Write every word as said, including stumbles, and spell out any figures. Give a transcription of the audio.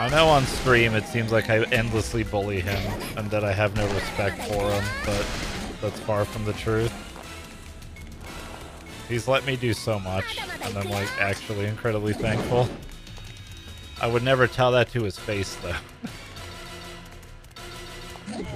I know on stream it seems like I endlessly bully him and that I have no respect for him, but that's far from the truth. He's let me do so much, and I'm like actually incredibly thankful. I would never tell that to his face though.